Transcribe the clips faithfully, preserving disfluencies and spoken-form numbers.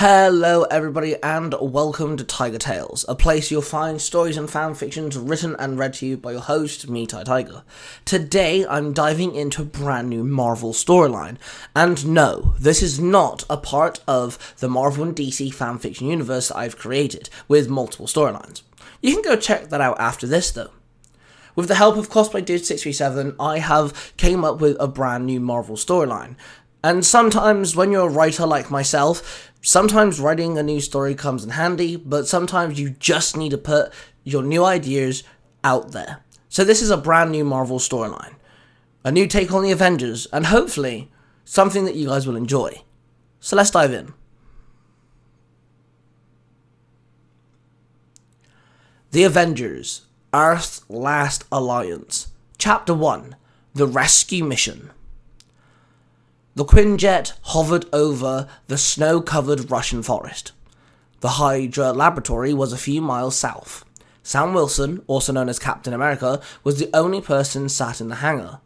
Hello everybody and welcome to Tiger Tales, a place you'll find stories and fan fictions written and read to you by your host, me, Tai Tiger. Today I'm diving into a brand new Marvel storyline, and no, this is not a part of the Marvel and D C fan fiction universe that I've created, with multiple storylines. You can go check that out after this though. With the help of CosplayDude six three seven, I have came up with a brand new Marvel storyline. And sometimes, when you're a writer like myself, sometimes writing a new story comes in handy, but sometimes you just need to put your new ideas out there. So this is a brand new Marvel storyline, a new take on the Avengers, and hopefully, something that you guys will enjoy. So let's dive in. The Avengers, Earth's Last Alliance, Chapter one, The Rescue Mission. The Quinjet hovered over the snow-covered Russian forest. The Hydra laboratory was a few miles south. Sam Wilson, also known as Captain America, was the only person sat in the hangar.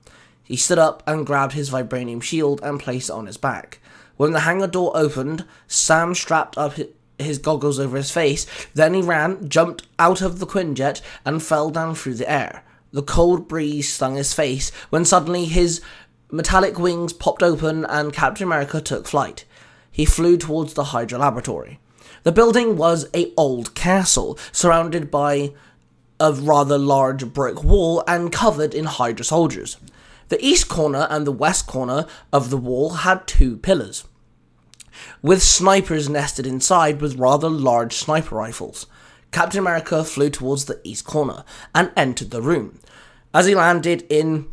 He stood up and grabbed his vibranium shield and placed it on his back. When the hangar door opened, Sam strapped up his goggles over his face, then he ran, jumped out of the Quinjet, and fell down through the air. The cold breeze stung his face when suddenly his metallic wings popped open and Captain America took flight. He flew towards the Hydra laboratory. The building was an old castle, surrounded by a rather large brick wall and covered in Hydra soldiers. The east corner and the west corner of the wall had two pillars, with snipers nested inside with rather large sniper rifles. Captain America flew towards the east corner and entered the room. As he landed in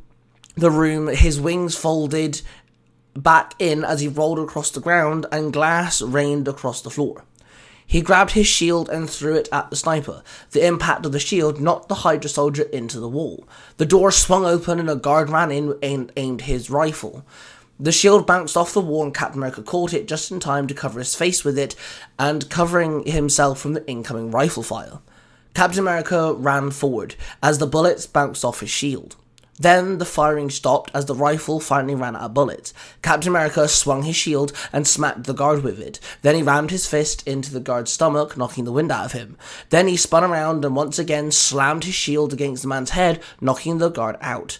the room, his wings folded back in as he rolled across the ground and glass rained across the floor. He grabbed his shield and threw it at the sniper. The impact of the shield knocked the Hydra soldier into the wall. The door swung open and a guard ran in and aimed his rifle. The shield bounced off the wall and Captain America caught it just in time to cover his face with it and covering himself from the incoming rifle fire. Captain America ran forward as the bullets bounced off his shield. Then the firing stopped as the rifle finally ran out of bullets. Captain America swung his shield and smacked the guard with it. Then he rammed his fist into the guard's stomach, knocking the wind out of him. Then he spun around and once again slammed his shield against the man's head, knocking the guard out.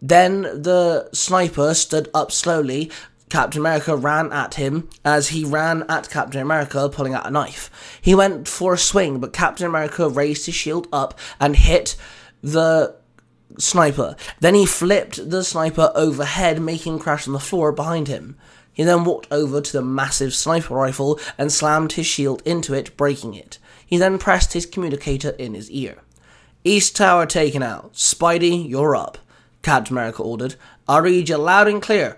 Then the sniper stood up slowly. Captain America ran at him as he ran at Captain America, pulling out a knife. He went for a swing, but Captain America raised his shield up and hit the sniper. Then he flipped the sniper overhead, making him crash on the floor behind him. He then walked over to the massive sniper rifle and slammed his shield into it, breaking it. He then pressed his communicator in his ear. "East Tower taken out. Spidey, you're up," Captain America ordered. "I read you loud and clear,"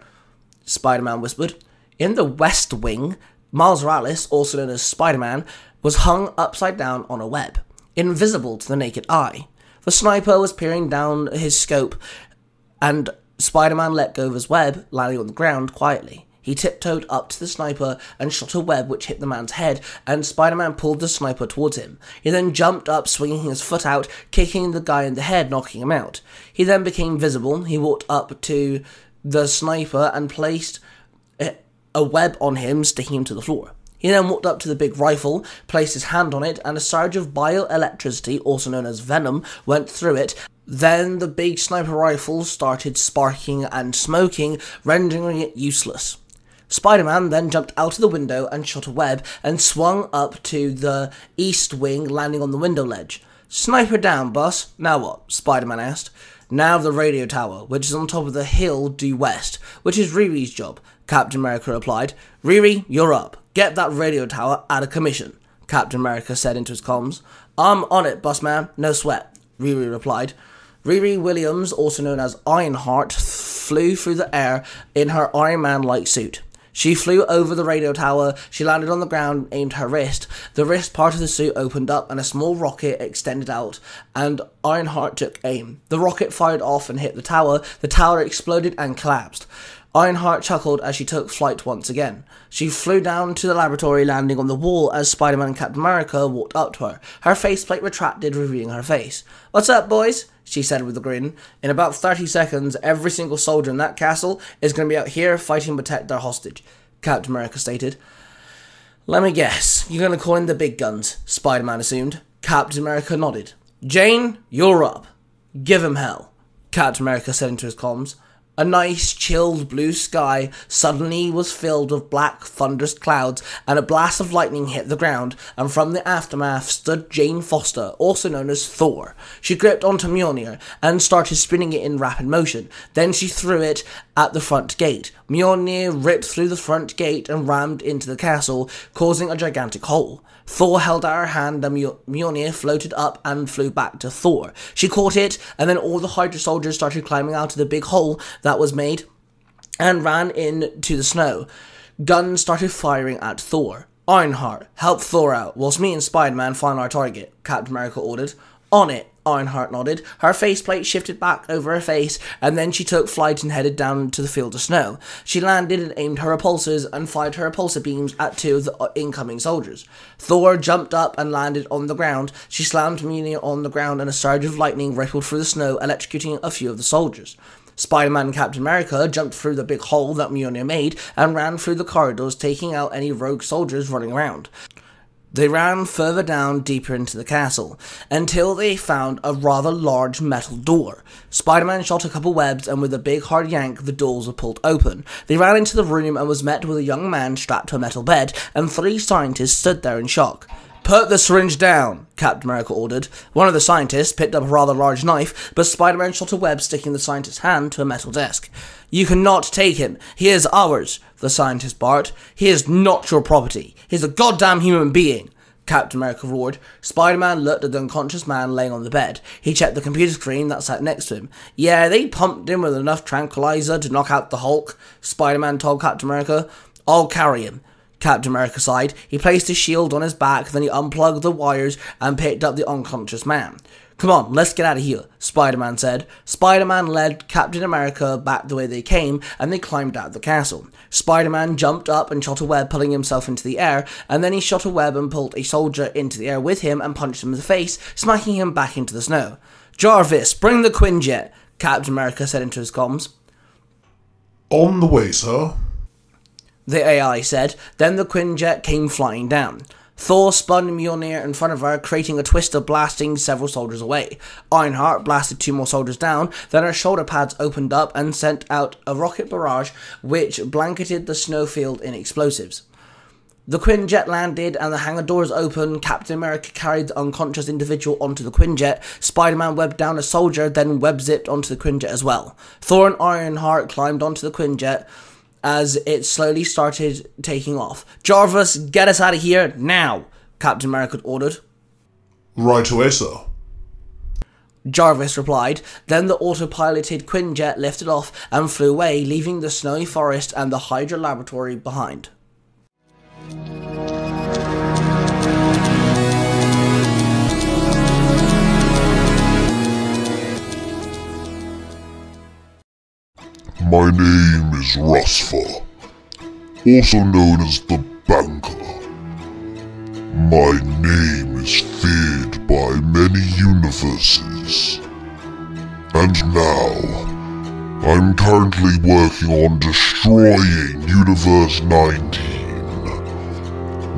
Spider-Man whispered. In the West Wing, Miles Morales, also known as Spider-Man, was hung upside down on a web, invisible to the naked eye. The sniper was peering down his scope, and Spider-Man let go of his web, landing on the ground quietly. He tiptoed up to the sniper and shot a web which hit the man's head, and Spider-Man pulled the sniper towards him. He then jumped up, swinging his foot out, kicking the guy in the head, knocking him out. He then became visible. He walked up to the sniper and placed a web on him, sticking him to the floor. He then walked up to the big rifle, placed his hand on it, and a surge of bioelectricity, also known as venom, went through it. Then the big sniper rifle started sparking and smoking, rendering it useless. Spider-Man then jumped out of the window and shot a web, and swung up to the east wing, landing on the window ledge. "Sniper down, boss. Now what?" Spider-Man asked. "Now the radio tower, which is on top of the hill due west, which is Riri's job," Captain America replied. "Riri, you're up. Get that radio tower out of commission," Captain America said into his comms. "I'm on it, boss man. No sweat," Riri replied. Riri Williams, also known as Ironheart, flew through the air in her Iron Man-like suit. She flew over the radio tower, she landed on the ground, aimed her wrist. The wrist part of the suit opened up and a small rocket extended out, and Ironheart took aim. The rocket fired off and hit the tower. The tower exploded and collapsed. Ironheart chuckled as she took flight once again. She flew down to the laboratory, landing on the wall as Spider-Man and Captain America walked up to her. Her faceplate retracted, revealing her face. "What's up, boys?" she said with a grin. "In about thirty seconds, every single soldier in that castle is going to be out here fighting to protect their hostage," Captain America stated. Let me guess, you're gonna call in the big guns, Spider-Man assumed. Captain America nodded. Jane, you're up. Give him hell, Captain America said into his comms. A nice, chilled blue sky suddenly was filled with black, thunderous clouds, and a blast of lightning hit the ground, and from the aftermath stood Jane Foster, also known as Thor. She gripped onto Mjolnir and started spinning it in rapid motion. Then she threw it at the front gate. Mjolnir ripped through the front gate and rammed into the castle, causing a gigantic hole. Thor held out her hand and Mjolnir floated up and flew back to Thor. She caught it, and then all the Hydra soldiers started climbing out of the big hole that was made and ran into the snow. Guns started firing at Thor. Ironheart, help Thor out, whilst me and Spider-Man find our target, Captain America ordered. On it, Ironheart nodded. Her faceplate shifted back over her face, and then she took flight and headed down to the field of snow. She landed and aimed her repulsors and fired her repulsor beams at two of the incoming soldiers. Thor jumped up and landed on the ground. She slammed Mjolnir on the ground, and a surge of lightning rippled through the snow, electrocuting a few of the soldiers. Spider-Man and Captain America jumped through the big hole that Mjolnir made and ran through the corridors, taking out any rogue soldiers running around. They ran further down, deeper into the castle, until they found a rather large metal door. Spider-Man shot a couple webs, and with a big hard yank, the doors were pulled open. They ran into the room and was met with a young man strapped to a metal bed, and three scientists stood there in shock. Put the syringe down, Captain America ordered. One of the scientists picked up a rather large knife, but Spider-Man shot a web sticking the scientist's hand to a metal desk. You cannot take him. He is ours, the scientist barked. He is not your property. He is a goddamn human being, Captain America roared. Spider-Man looked at the unconscious man laying on the bed. He checked the computer screen that sat next to him. Yeah, they pumped him with enough tranquilizer to knock out the Hulk, Spider-Man told Captain America. I'll carry him. Captain America sighed. He placed his shield on his back, then he unplugged the wires and picked up the unconscious man. Come on, let's get out of here, Spider-Man said. Spider-Man led Captain America back the way they came, and they climbed out of the castle. Spider-Man jumped up and shot a web, pulling himself into the air, and then he shot a web and pulled a soldier into the air with him and punched him in the face, smacking him back into the snow. Jarvis, bring the Quinjet, Captain America said into his comms. On the way, sir, the A I said. Then the Quinjet came flying down. Thor spun Mjolnir in front of her, creating a twister, blasting several soldiers away. Ironheart blasted two more soldiers down, then her shoulder pads opened up and sent out a rocket barrage which blanketed the snowfield in explosives. The Quinjet landed and the hangar doors opened. Captain America carried the unconscious individual onto the Quinjet. Spider-Man webbed down a soldier, then web-zipped onto the Quinjet as well. Thor and Ironheart climbed onto the Quinjet as it slowly started taking off. Jarvis, get us out of here now, Captain America ordered. Right away, sir, Jarvis replied. Then the autopiloted Quinjet lifted off and flew away, leaving the snowy forest and the Hydra laboratory behind. My name is Rosfa, also known as the Banker. My name is feared by many universes. And now, I'm currently working on destroying Universe nineteen.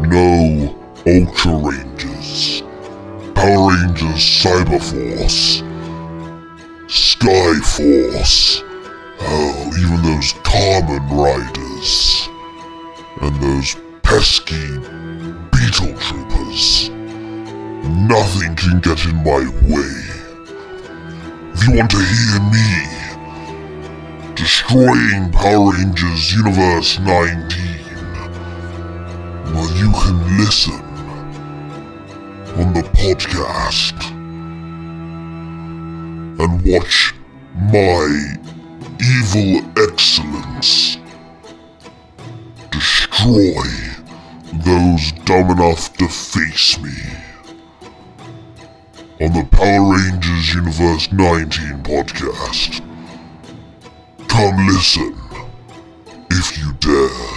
No Ultra Rangers, Power Rangers Cyber Force, Sky Force, oh, even those Kamen Riders, and those pesky beetle troopers. Nothing can get in my way. If you want to hear me destroying Power Rangers Universe nineteen, well, you can listen on the podcast and watch my evil excellence destroy those dumb enough to face me on the Power Rangers Universe nineteen podcast. Come listen if you dare.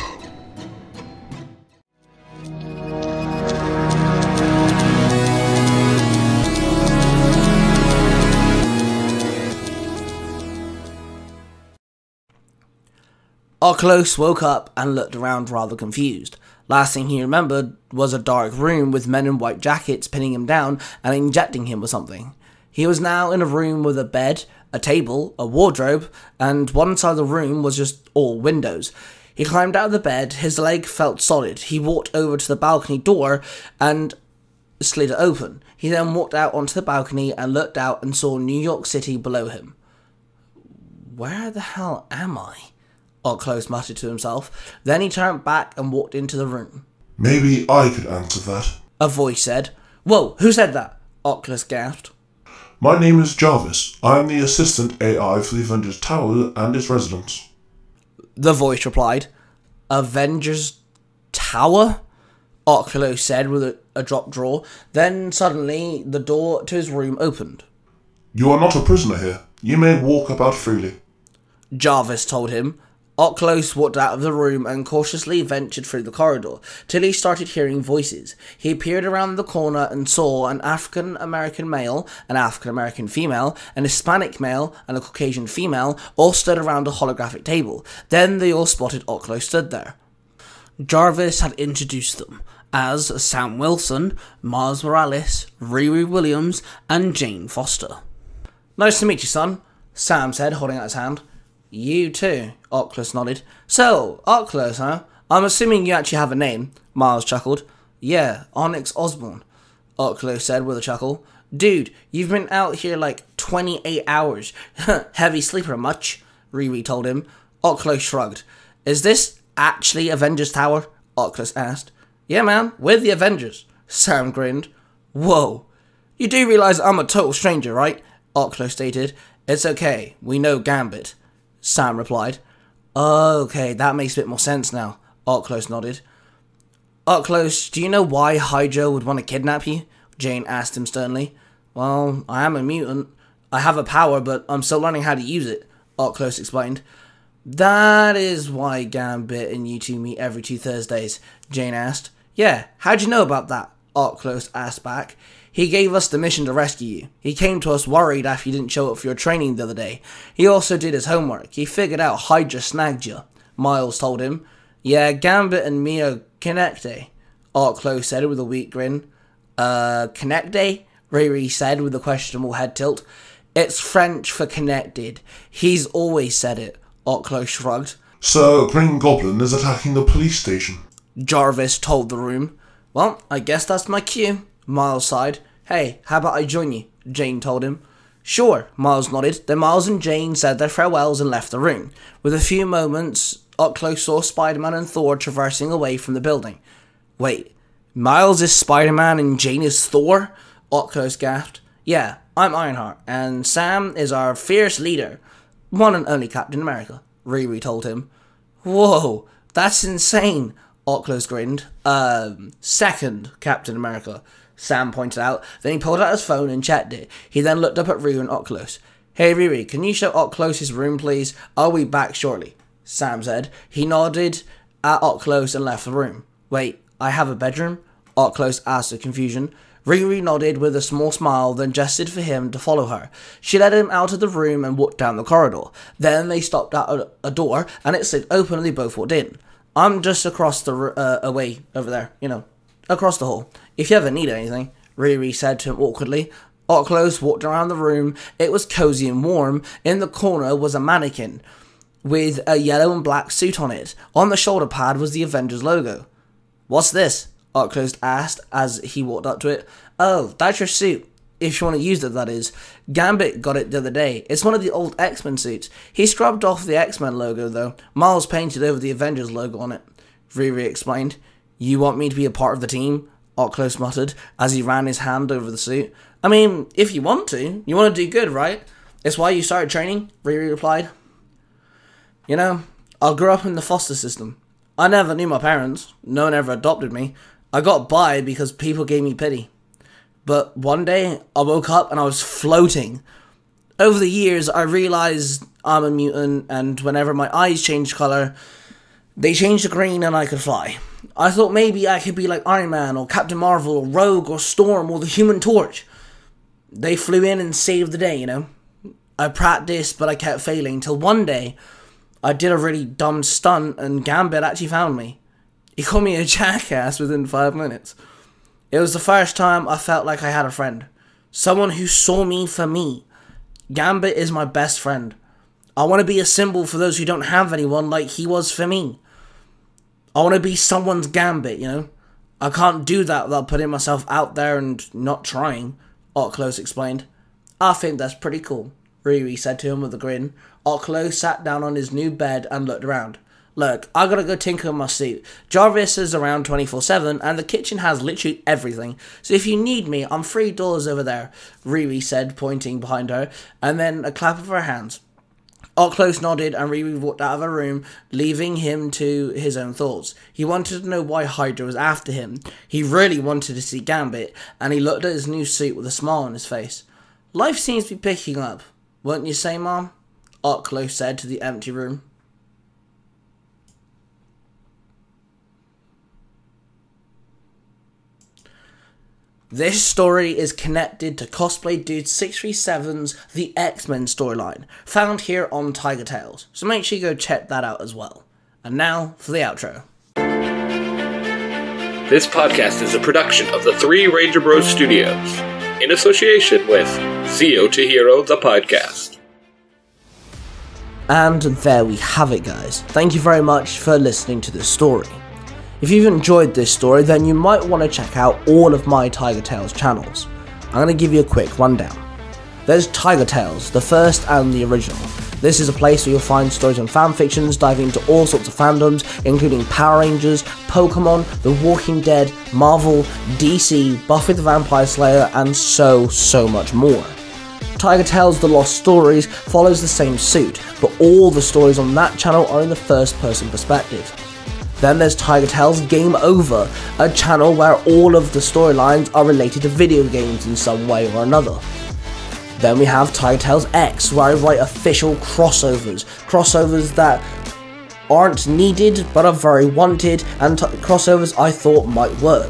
Our close woke up and looked around rather confused. Last thing he remembered was a dark room with men in white jackets pinning him down and injecting him with something. He was now in a room with a bed, a table, a wardrobe, and one side of the room was just all windows. He climbed out of the bed, his leg felt solid. He walked over to the balcony door and slid it open. He then walked out onto the balcony and looked out and saw New York City below him. Where the hell am I? Oddclose muttered to himself. Then he turned back and walked into the room. Maybe I could answer that, a voice said. Whoa, who said that? Oddclose gasped. My name is Jarvis. I am the assistant A I for the Avengers Tower and its residents, the voice replied. Avengers Tower? Oculus said with a, a drop draw. Then suddenly the door to his room opened. You are not a prisoner here. You may walk about freely, Jarvis told him. Oculus walked out of the room and cautiously ventured through the corridor, till he started hearing voices. He peered around the corner and saw an African-American male, an African-American female, an Hispanic male, and a Caucasian female, all stood around a holographic table. Then they all spotted Oculus stood there. Jarvis had introduced them as Sam Wilson, Mars Morales, Riri Williams, and Jane Foster. Nice to meet you, son, Sam said, holding out his hand. You too, Oculus nodded. So, Oculus, huh? I'm assuming you actually have a name, Miles chuckled. Yeah, Onyx Osborne, Oculus said with a chuckle. Dude, you've been out here like twenty-eight hours. Heavy sleeper much, Riri told him. Oculus shrugged. Is this actually Avengers Tower? Oculus asked. Yeah, man, we're the Avengers, Sam grinned. Whoa. You do realize I'm a total stranger, right? Oculus stated. It's okay, we know Gambit, Sam replied. Okay, that makes a bit more sense now, Oculus nodded. Oculus, do you know why Hydra would want to kidnap you? Jane asked him sternly. Well, I am a mutant. I have a power, but I'm still learning how to use it, Oculus explained. That is why Gambit and you two meet every two Thursdays, Jane asked. Yeah, how'd you know about that? Oculus asked back. He gave us the mission to rescue you. He came to us worried after you didn't show up for your training the other day. He also did his homework. He figured out Hydra snagged you, Miles told him. Yeah, Gambit and me are connected, Arclo said with a weak grin. Uh, connected? Riri said with a questionable head tilt. It's French for connected. He's always said it, Arclo shrugged. So, Green Goblin is attacking the police station, Jarvis told the room. Well, I guess that's my cue, Miles sighed. Hey, how about I join you? Jane told him. Sure, Miles nodded. Then Miles and Jane said their farewells and left the room. With a few moments, up close saw Spider-Man and Thor traversing away from the building. Wait, Miles is Spider-Man and Jane is Thor? Oculus gasped. Yeah, I'm Ironheart, and Sam is our fierce leader. One and only Captain America, Riri told him. Whoa, that's insane, Oculus grinned. Um, second Captain America, Sam pointed out. Then he pulled out his phone and checked it. He then looked up at Riri and Oculus. Hey Riri, can you show Oculus his room please? I'll be back shortly, Sam said. He nodded at Oculus and left the room. Wait, I have a bedroom? Oculus asked in confusion. Riri nodded with a small smile, then gestured for him to follow her. She led him out of the room and walked down the corridor. Then they stopped at a door and it slid open and they both walked in. I'm just across the uh, away over there, you know, across the hall. If you ever need anything, Riri said to him awkwardly. Oculus walked around the room. It was cozy and warm. In the corner was a mannequin with a yellow and black suit on it. On the shoulder pad was the Avengers logo. What's this? Oculus asked as he walked up to it. Oh, that's your suit. If you want to use it, that is. Gambit got it the other day. It's one of the old X-Men suits. He scrubbed off the X-Men logo, though. Miles painted over the Avengers logo on it, Riri explained. You want me to be a part of the team? Oculus muttered as he ran his hand over the suit. I mean, if you want to. You want to do good, right? It's why you started training, Riri replied. You know, I grew up in the foster system. I never knew my parents. No one ever adopted me. I got by because people gave me pity. But one day, I woke up and I was floating. Over the years, I realized I'm a mutant, and whenever my eyes changed color, they changed to green and I could fly. I thought maybe I could be like Iron Man or Captain Marvel or Rogue or Storm or the Human Torch. They flew in and saved the day, you know. I practiced, but I kept failing, till one day, I did a really dumb stunt and Gambit actually found me. He called me a jackass within five minutes. It was the first time I felt like I had a friend. Someone who saw me for me. Gambit is my best friend. I want to be a symbol for those who don't have anyone like he was for me. I want to be someone's Gambit, you know? I can't do that without putting myself out there and not trying, Oculus explained. I think that's pretty cool, Riri said to him with a grin. Oculus sat down on his new bed and looked around. Look, I gotta go tinker in my sleep. Jarvis is around twenty-four seven, and the kitchen has literally everything. So if you need me, I'm three doors over there, Riri said, pointing behind her, and then a clap of her hands. Oculus nodded, and Riri walked out of her room, leaving him to his own thoughts. He wanted to know why Hydra was after him. He really wanted to see Gambit, and he looked at his new suit with a smile on his face. Life seems to be picking up, wouldn't you say, Mom? Oculus said to the empty room. This story is connected to CosplayDude six three seven's The X-Men storyline, found here on Tiger Tales, so make sure you go check that out as well. And now, for the outro. This podcast is a production of the Three Ranger Bros Studios, in association with Zeo two Hero the podcast. And there we have it, guys. Thank you very much for listening to this story. If you've enjoyed this story, then you might want to check out all of my Tiger Tales channels. I'm going to give you a quick rundown. There's Tiger Tales, the first and the original. This is a place where you'll find stories and fanfictions diving into all sorts of fandoms, including Power Rangers, Pokemon, The Walking Dead, Marvel, D C, Buffy the Vampire Slayer, and so, so much more. Tiger Tales The Lost Stories follows the same suit, but all the stories on that channel are in the first-person perspective. Then there's Tiger Tales Game Over, a channel where all of the storylines are related to video games in some way or another. Then we have Tiger Tales X, where I write official crossovers, crossovers that aren't needed but are very wanted, and t- crossovers I thought might work.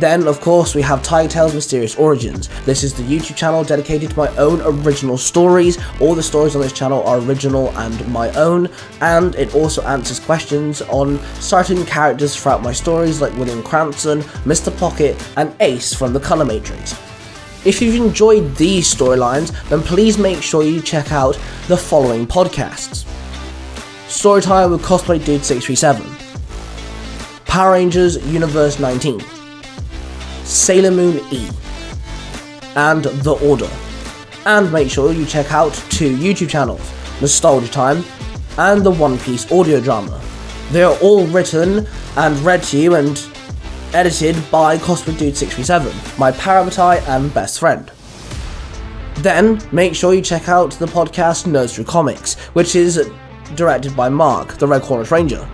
Then, of course, we have Tiger Tales Mysterious Origins. This is the YouTube channel dedicated to my own original stories. All the stories on this channel are original and my own, and it also answers questions on certain characters throughout my stories, like William Cranston, Mister Pocket, and Ace from The Colour Matrix. If you've enjoyed these storylines, then please make sure you check out the following podcasts. Storytime with CosplayDude six three seven, Power Rangers Universe nineteen, Sailor Moon E and The Order. And make sure you check out two YouTube channels, Nostalgia Time and The One Piece Audio Drama. They are all written and read to you and edited by CosplayDude six three seven, my parabatai and best friend. Then make sure you check out the podcast Nursery Comics, which is directed by Mark, the Red Corner Ranger.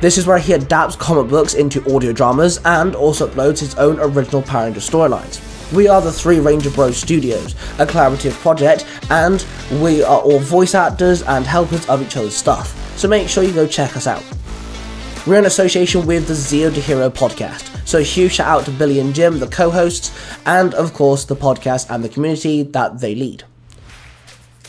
This is where he adapts comic books into audio dramas and also uploads his own original Power Ranger storylines. We are the Three Ranger Bros Studios, a collaborative project, and we are all voice actors and helpers of each other's stuff, so make sure you go check us out. We're in association with the Zeo two Hero podcast, so a huge shout out to Billy and Jim, the co-hosts, and of course the podcast and the community that they lead.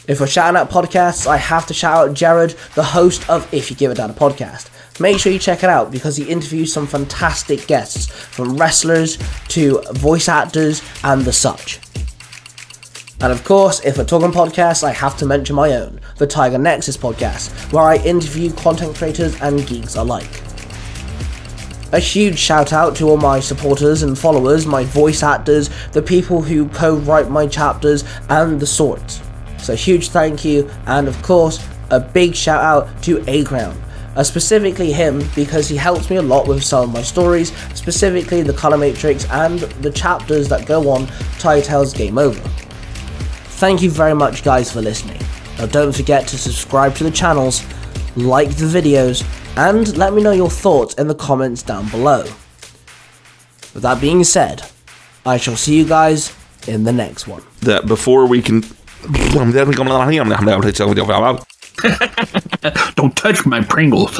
If we're shouting out podcasts, I have to shout out Jared, the host of If You Give It Down a Podcast. Make sure you check it out because he interviews some fantastic guests, from wrestlers to voice actors and the such. And of course, if we're talking podcasts, I have to mention my own, the Tiger Nexus podcast, where I interview content creators and geeks alike. A huge shout out to all my supporters and followers, my voice actors, the people who co-write my chapters, and the sorts. So huge thank you, and of course, a big shout out to A-Crown, uh, specifically him because he helps me a lot with some of my stories, specifically the Colour Matrix and the chapters that go on Tiger Tales Game Over. Thank you very much, guys, for listening. Now don't forget to subscribe to the channels, like the videos, and let me know your thoughts in the comments down below. With that being said, I shall see you guys in the next one. That before we can... Don't touch my Pringles.